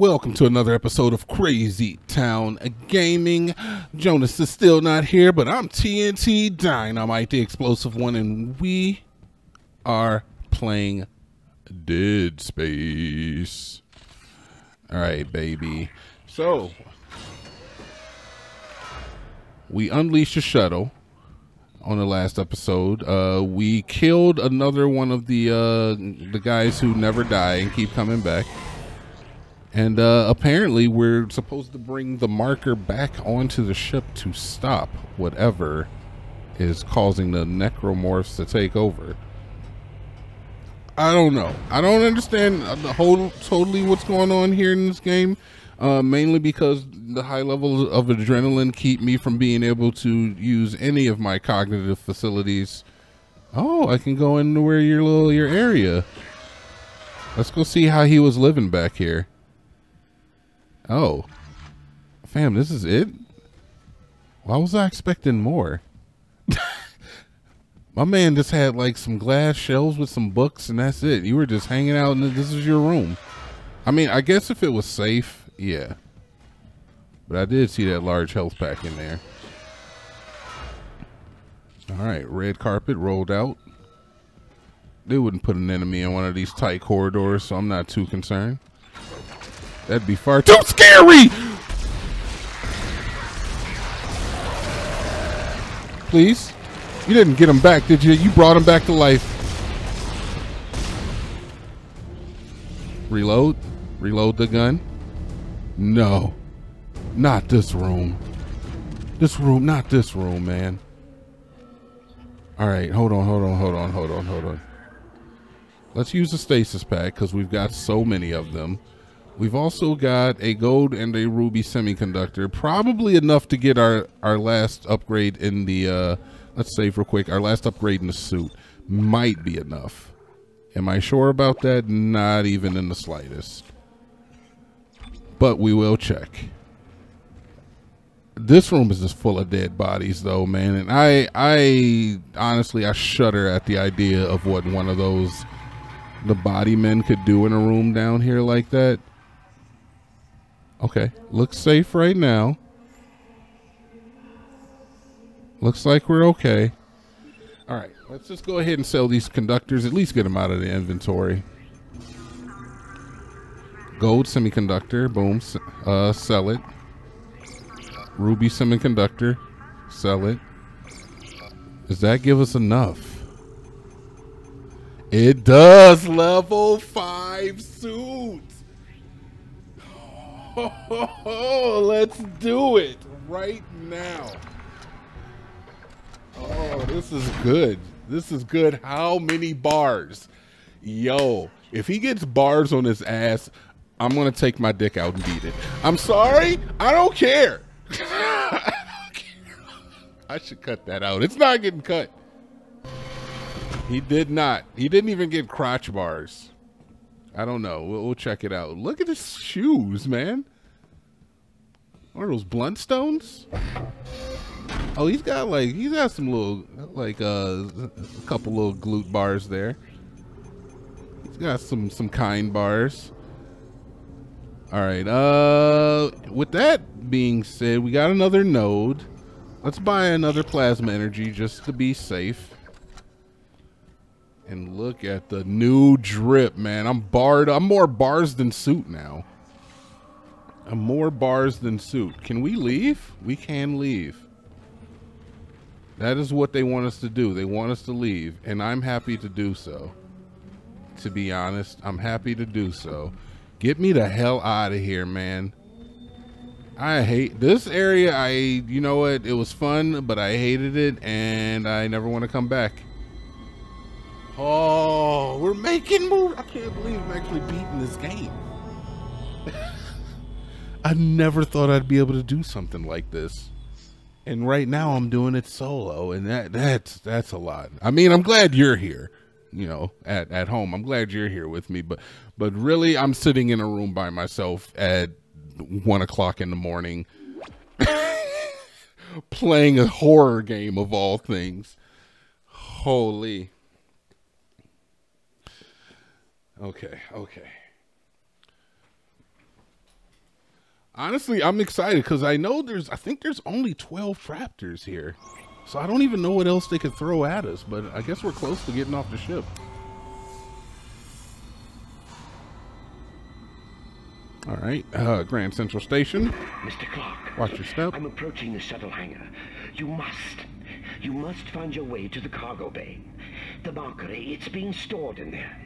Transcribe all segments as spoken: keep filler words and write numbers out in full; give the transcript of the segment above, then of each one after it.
Welcome to another episode of Crazy Town Gaming. Jonas is still not here, but I'm T N T Dynamite, the explosive one, and we are playing Dead Space. All right, baby. So we unleashed a shuttle on the last episode. Uh, we killed another one of the uh, the guys who never die and keep coming back. And uh, apparently we're supposed to bring the marker back onto the ship to stop whatever is causing the necromorphs to take over. I don't know. I don't understand the whole totally what's going on here in this game, uh, mainly because the high levels of adrenaline keep me from being able to use any of my cognitive facilities. Oh, I can go into where your little your area. Let's go see how he was living back here. Oh, fam, this is it? Why was I expecting more? My man just had like some glass shelves with some books and that's it. You were just hanging out and this is your room. I mean, I guess if it was safe, yeah. But I did see that large health pack in there. All right, red carpet rolled out. They wouldn't put an enemy in one of these tight corridors, so I'm not too concerned. That'd be far too scary! Please? You didn't get him back, did you? You brought him back to life. Reload. Reload the gun. No. Not this room. This room, not this room, man. Alright, hold on, hold on, hold on, hold on, hold on. Let's use the stasis pack, because we've got so many of them. We've also got a gold and a ruby semiconductor, probably enough to get our, our last upgrade in the, uh, let's save real quick, our last upgrade in the suit might be enough. Am I sure about that? Not even in the slightest, but we will check. This room is just full of dead bodies though, man. And I, I honestly, I shudder at the idea of what one of those, the body men could do in a room down here like that. Okay, looks safe right now. Looks like we're okay. All right, let's just go ahead and sell these conductors, at least get them out of the inventory. Gold semiconductor, boom, uh, sell it. Ruby semiconductor, sell it. Does that give us enough? It does, level five suit. Oh, let's do it right now. Oh, this is good. This is good. How many bars? Yo, if he gets bars on his ass, I'm going to take my dick out and beat it. I'm sorry. I don't care. I don't care. I should cut that out. It's not getting cut. He did not. He didn't even get crotch bars. I don't know. We'll, we'll check it out. Look at his shoes, man. What are those, Blundstones? Oh, he's got like he's got some little like uh, a couple little glute bars there. He's got some some kind bars. All right. Uh, with that being said, we got another node. Let's buy another plasma energy just to be safe. And look at the new drip, man. I'm barred. I'm more bars than suit now. I'm more bars than suit. Can we leave? We can leave. That is what they want us to do. They want us to leave, and I'm happy to do so. To be honest, I'm happy to do so. Get me the hell out of here, man. I hate this area. I, you know what? It was fun, but I hated it, and I never want to come back. Oh, we're making moves. I can't believe I'm actually beating this game. I never thought I'd be able to do something like this. And right now I'm doing it solo, and that that's that's a lot. I mean, I'm glad you're here, you know, at, at home. I'm glad you're here with me, but but really I'm sitting in a room by myself at one o'clock in the morning playing a horror game of all things. Holy. Okay, okay. Honestly, I'm excited because I know there's, I think there's only twelve Raptors here. So I don't even know what else they could throw at us, but I guess we're close to getting off the ship. All right, uh, Grand Central Station. Mister Clark. Watch your step. I'm approaching the shuttle hangar. You must, you must find your way to the cargo bay. The Mercury, it's being stored in there.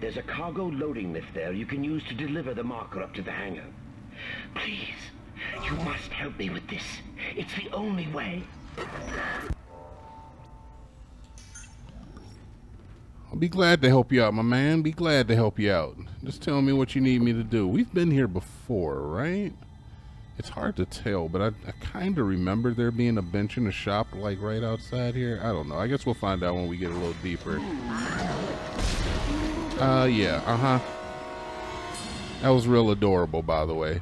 There's a cargo loading lift there you can use to deliver the marker up to the hangar. Please, you must help me with this. It's the only way. I'll be glad to help you out, my man. Be glad to help you out. Just tell me what you need me to do. We've been here before, right? It's hard to tell, but I, I kind of remember there being a bench in a shop like right outside here. I don't know. I guess we'll find out when we get a little deeper. Uh, yeah. Uh-huh. That was real adorable, by the way.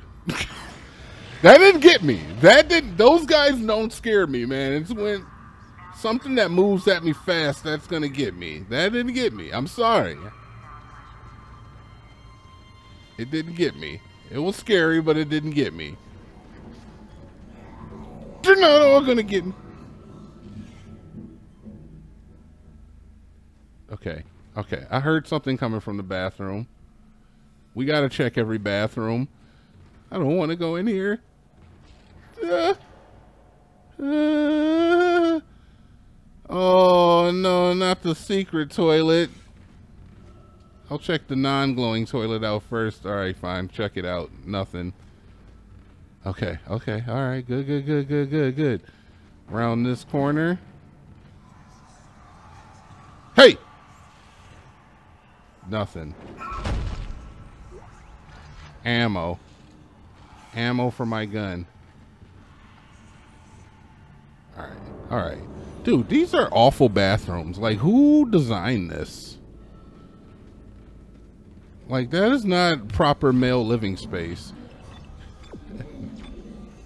That didn't get me. That didn't. Those guys don't scare me, man. It's when something that moves at me fast, that's gonna get me. That didn't get me. I'm sorry. It didn't get me. It was scary, but it didn't get me. They're not all gonna get me. Okay. Okay. I heard something coming from the bathroom. We gotta check every bathroom. I don't want to go in here. Uh, uh, oh, no, not the secret toilet. I'll check the non-glowing toilet out first. All right, fine. Check it out. Nothing. Okay, okay. All right, good, good, good, good, good, good. Around this corner. Hey! Nothing. Ammo. Ammo for my gun. All right, all right. Dude, these are awful bathrooms. Like, who designed this? Like, that is not proper male living space.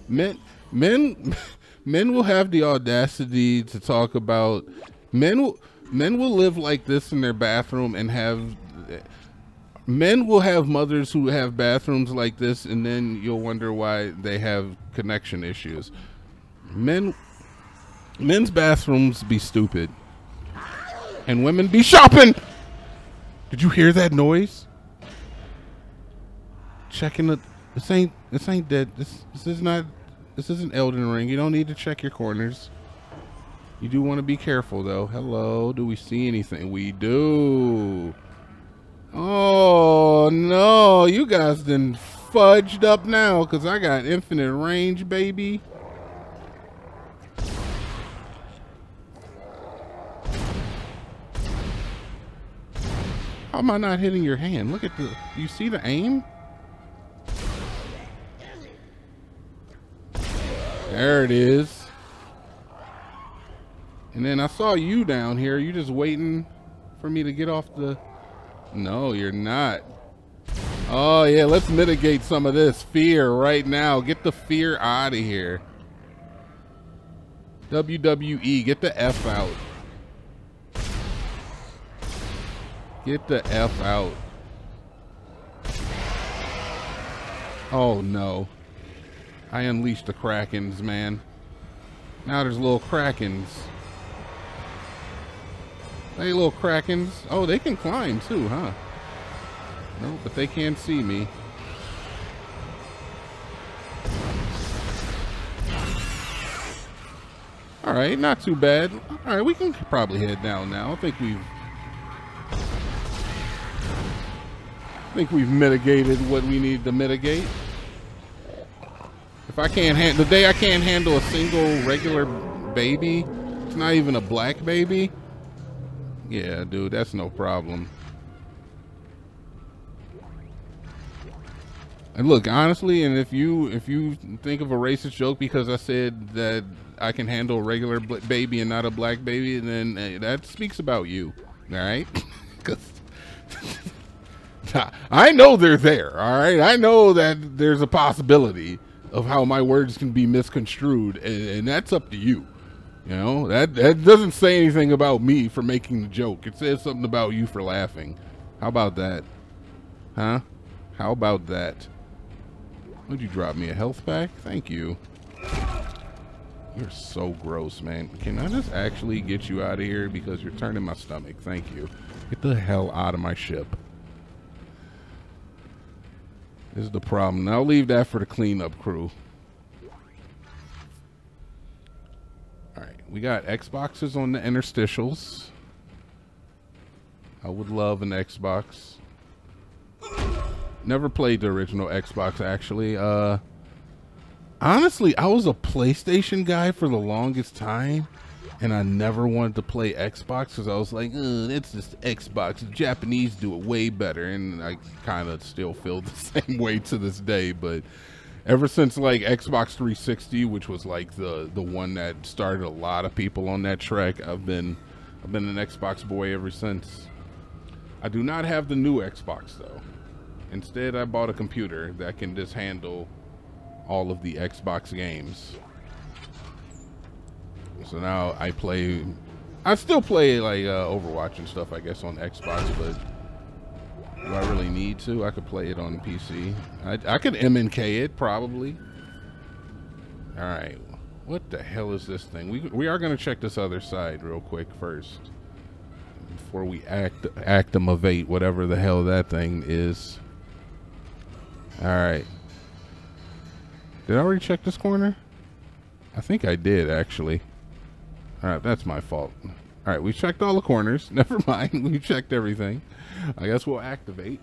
Men, men, men will have the audacity to talk about, men will, men will live like this in their bathroom and have, men will have mothers who have bathrooms like this, and then you'll wonder why they have connection issues. Men, men's bathrooms be stupid, and women be shopping. Did you hear that noise? Checking the. This ain't. This ain't dead. This. This is not. This isn't Elden Ring. You don't need to check your corners. You do want to be careful, though. Hello. Do we see anything? We do. Oh no, you guys done fudged up now, because I got infinite range, baby. How am I not hitting your hand? Look at the, you see the aim? There it is. And then I saw you down here. You just waiting for me to get off the. No, you're not. Oh yeah, let's mitigate some of this fear right now. Get the fear out of here. W W E, get the F out. Get the F out. Oh no. I unleashed the Krakens, man. Now there's little Krakens. Hey, little Krakens. Oh, they can climb too, huh? No, but they can't see me. All right, not too bad. All right, we can probably head down now. I think we've, I think we've mitigated what we need to mitigate. If I can't handle, the day I can't handle a single regular baby, it's not even a black baby. Yeah, dude, that's no problem. And look, honestly, and if you if you think of a racist joke because I said that I can handle a regular baby and not a black baby, then hey, that speaks about you, all right? Because I know they're there, all right? I know that there's a possibility of how my words can be misconstrued, and, and that's up to you. You know, that, that doesn't say anything about me for making the joke. It says something about you for laughing. How about that? Huh? How about that? Would you drop me a health pack? Thank you. You're so gross, man. Can I just actually get you out of here? Because you're turning my stomach. Thank you. Get the hell out of my ship. This is the problem. And I'll leave that for the cleanup crew. Alright, we got Xboxes on the interstitials. I would love an Xbox. Never played the original Xbox, actually. Uh, honestly, I was a PlayStation guy for the longest time, and I never wanted to play Xbox because I was like, it's just Xbox. The Japanese do it way better, and I kind of still feel the same way to this day. But ever since like Xbox three sixty, which was like the the one that started a lot of people on that track, I've been I've been an Xbox boy ever since. I do not have the new Xbox though. Instead, I bought a computer that can just handle all of the Xbox games. So now I play, I still play like uh, Overwatch and stuff, I guess, on Xbox, but do I really need to? I could play it on P C. I, I could M N K it, probably. All right, what the hell is this thing? We, we are gonna check this other side real quick first, before we act, actimavate whatever the hell that thing is. All right. Did I already check this corner? I think I did, actually. All right, that's my fault. All right, we checked all the corners. Never mind, we checked everything. I guess we'll activate.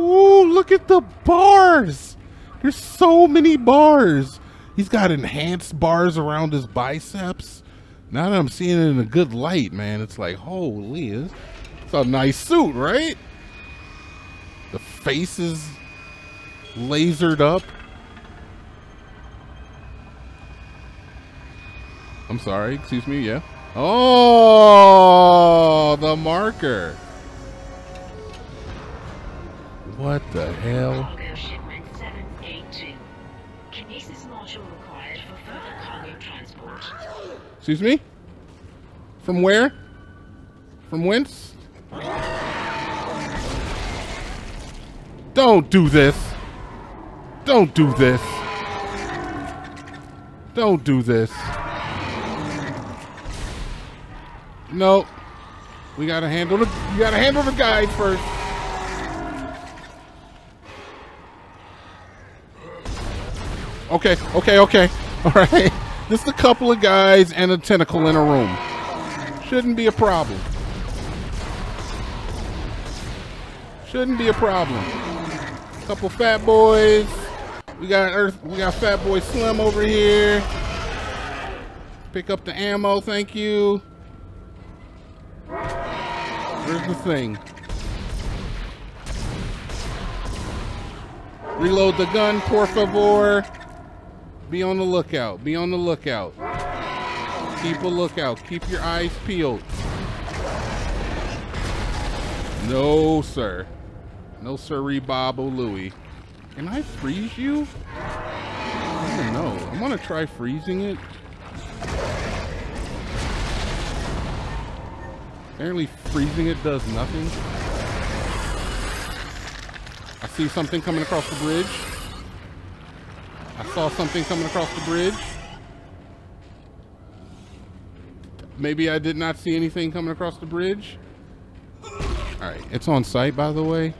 Ooh, look at the bars. There's so many bars. He's got enhanced bars around his biceps. Now that I'm seeing it in a good light, man, it's like, holy, it's a nice suit, right? The face is lasered up. I'm sorry, excuse me, yeah. Oh, the marker. What the hell? Cargo shipment seven eighty-two. Kinesis module required for further cargo transport. Excuse me? From where? From whence? Don't do this. Don't do this. Don't do this. No. We gotta handle the you gotta handle the guy first. Okay, okay, okay. Alright. Just a couple of guys and a tentacle in a room. Shouldn't be a problem. Shouldn't be a problem. Couple fat boys. We got Earth. We got Fat Boy Slim over here. Pick up the ammo, thank you. Where's the thing? Reload the gun, por favor. Be on the lookout. Be on the lookout. Keep a lookout. Keep your eyes peeled. No, sir. No, sirree, Bob O'Louie. Can I freeze you? I don't know. I'm gonna try freezing it. Apparently freezing it does nothing. I see something coming across the bridge. I saw something coming across the bridge. Maybe I did not see anything coming across the bridge. All right, it's on site, by the way.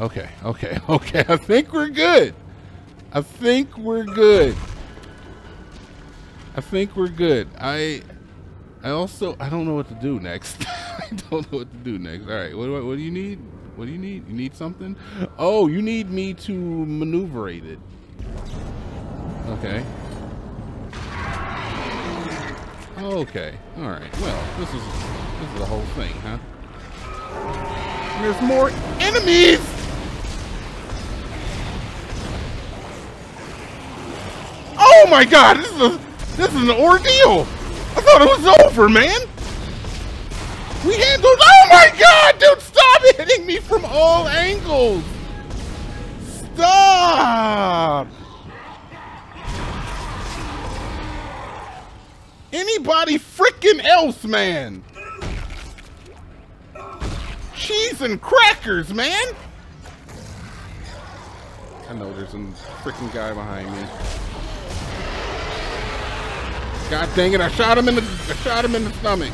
Okay, okay, okay. I think we're good. I think we're good. I think we're good. I I also, I don't know what to do next. I don't know what to do next. All right, what do, I, what do you need? What do you need? You need something? Oh, you need me to maneuverate it. Okay. Okay, all right. Well, this is, this is the whole thing, huh? There's more enemies! Oh my god, this is a, this is an ordeal! I thought it was over, man! We handled- oh my god, dude, stop hitting me from all angles! Stop! Anybody freaking else, man! Cheese and crackers, man! I know there's a freaking guy behind me. God dang it, I shot him in the I shot him in the stomach.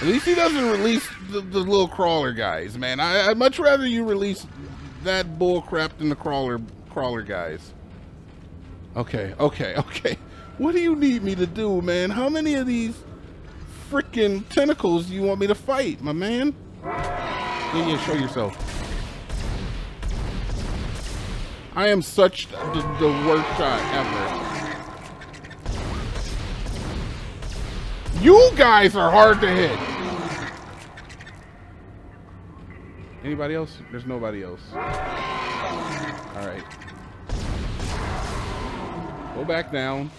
At least he doesn't release the, the little crawler guys, man. I, I'd much rather you release that bull crap than the crawler crawler guys. Okay, okay, okay. What do you need me to do, man? How many of these freaking tentacles do you want me to fight, my man? Yeah, yeah, show yourself. I am such the, the worst shot ever. You guys are hard to hit. Anybody else? There's nobody else. All right. Go back down.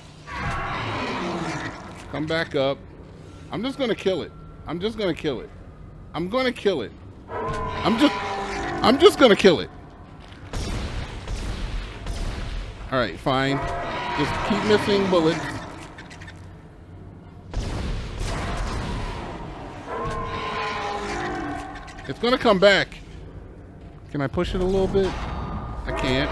Come back up. I'm just gonna kill it. I'm just gonna kill it. I'm gonna kill it. I'm just, I'm just gonna kill it. All right, fine. Just keep missing bullets. It's gonna come back. Can I push it a little bit? I can't.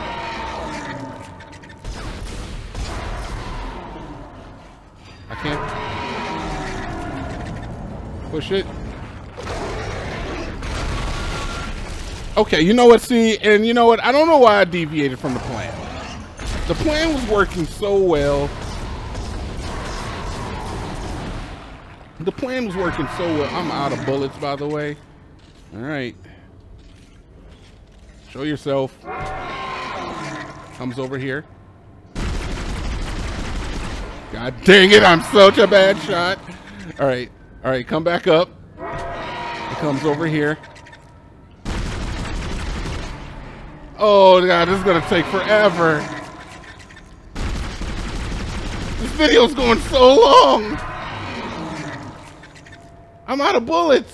I can't. Push it. Okay, you know what, see, and you know what? I don't know why I deviated from the plan. The plan was working so well. The plan was working so well. I'm out of bullets, by the way. All right, show yourself. Comes over here. God dang it, I'm such a bad shot. All right, all right, come back up. It comes over here. Oh God, this is gonna take forever. This video's going so long. I'm out of bullets.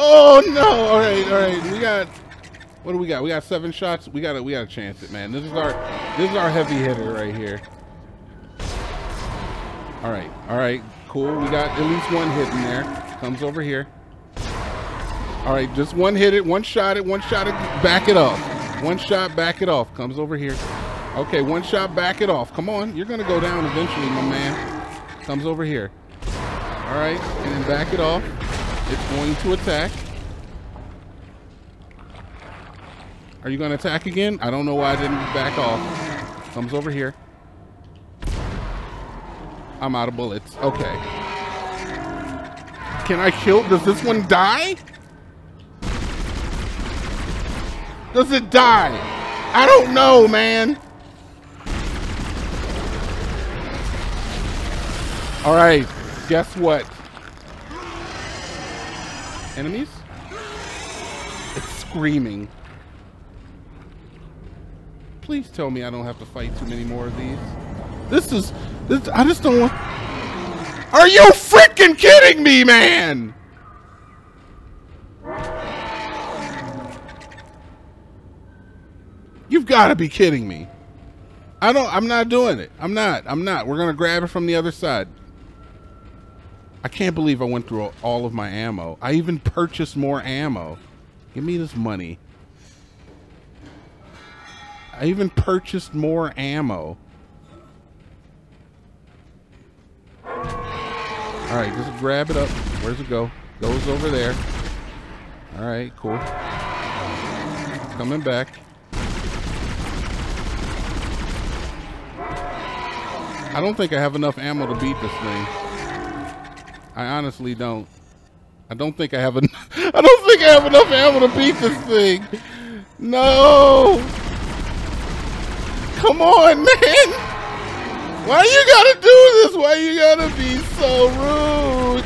Oh no! All right, all right. We got. What do we got? We got seven shots. We got to We got to chance it, man. This is our. This is our heavy hitter right here. All right, all right. Cool. We got at least one hit in there. Comes over here. All right, just one hit it. One shot it. One shot it. Back it off. One shot. Back it off. Comes over here. Okay, one shot. Back it off. Come on. You're gonna go down eventually, my man. Comes over here. All right, and then back it off. It's going to attack. Are you going to attack again? I don't know why I didn't back off. Comes over here. I'm out of bullets. Okay. Can I kill? Does this one die? Does it die? I don't know, man. All right. Guess what? Enemies? It's screaming. Please tell me I don't have to fight too many more of these. This is, this, I just don't want. Are you freaking kidding me, man? You've got to be kidding me. I don't, I'm not doing it. I'm not, I'm not. We're going to grab it from the other side. I can't believe I went through all of my ammo. I even purchased more ammo. Give me this money. I even purchased more ammo. All right, just grab it up. Where's it go? Goes over there. All right, cool. Coming back. I don't think I have enough ammo to beat this thing. I honestly don't. I don't think I have en I don't think I have enough ammo to beat this thing. No. Come on, man. Why you gotta do this? Why you gotta be so rude?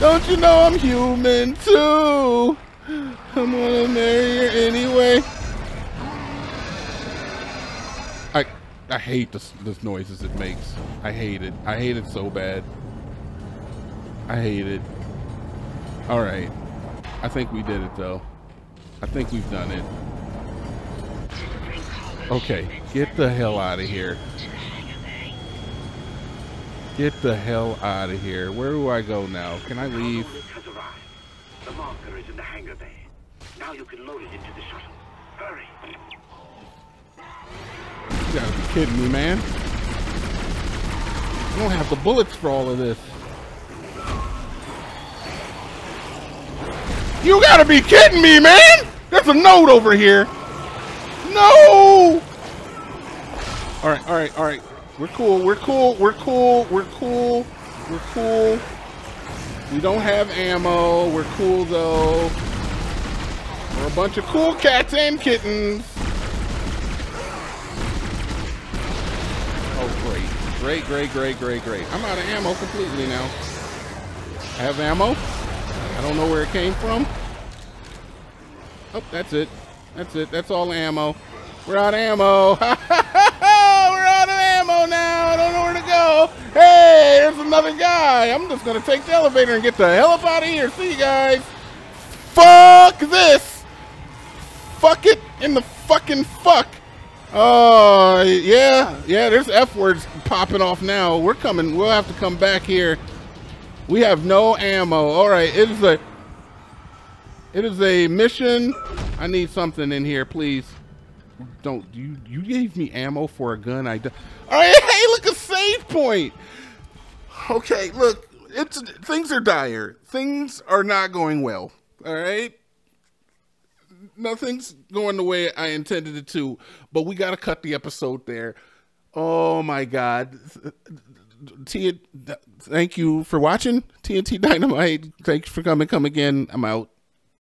Don't you know I'm human too? I'm gonna marry her anyway. I I hate this this noises it makes. I hate it. I hate it so bad. I hate it. All right. I think we did it, though. I think we've done it. Okay. Get the hell out of here. Get the hell out of here. Where do I go now? Can I leave? The marker is in the hangar bay. Now you can load it into the shuttle. Hurry. You gotta be kidding me, man. I don't have the bullets for all of this. You gotta be kidding me, man! There's a node over here! No! Alright, alright, alright. We're cool, we're cool, we're cool, we're cool, we're cool. We don't have ammo, we're cool though. We're a bunch of cool cats and kittens. Oh great, great, great, great, great, great. I'm out of ammo completely now. I have ammo. I don't know where it came from. Oh, that's it. That's it. That's all ammo. We're out of ammo. We're out of ammo now. I don't know where to go. Hey, there's another guy. I'm just going to take the elevator and get the hell up out of here. See you guys. Fuck this. Fuck it in the fucking fuck. Oh, uh, yeah. Yeah, there's F words popping off now. We're coming. We'll have to come back here. We have no ammo. All right, it is a it is a mission. I need something in here, please. Don't you you gave me ammo for a gun? I do. All right, hey, look, a save point. Okay, look, it's things are dire. Things are not going well. All right, nothing's going the way I intended it to. But we gotta cut the episode there. Oh my God. T thank you for watching T N T Dynamite. Thanks for coming. Come again. I'm out.